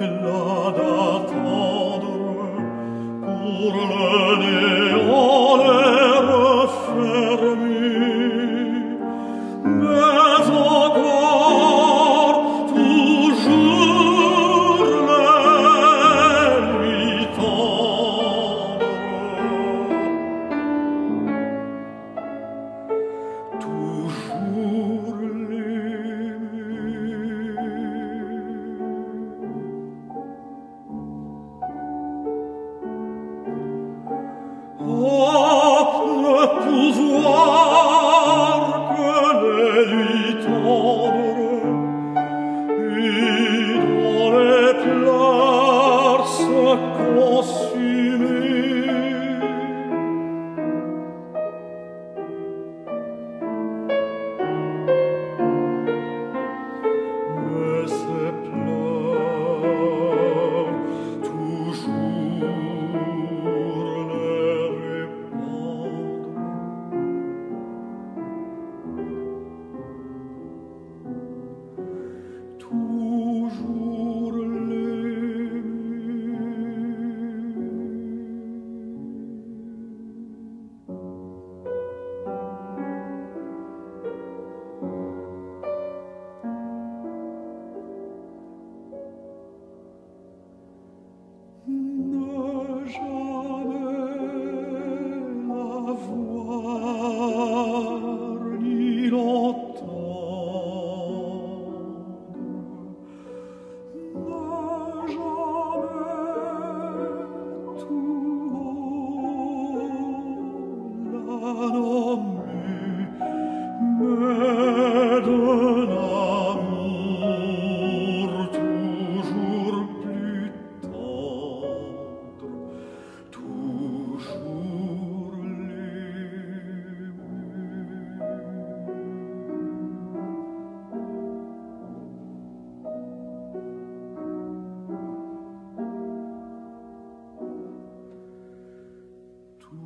là d'attendre pour le néant les refermer. Mais encore, toujours les nuits tendres, toujours pouvoir que les nuits tendres et dans les pleurs se consumer. Mais ces pleurs toujours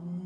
ooh.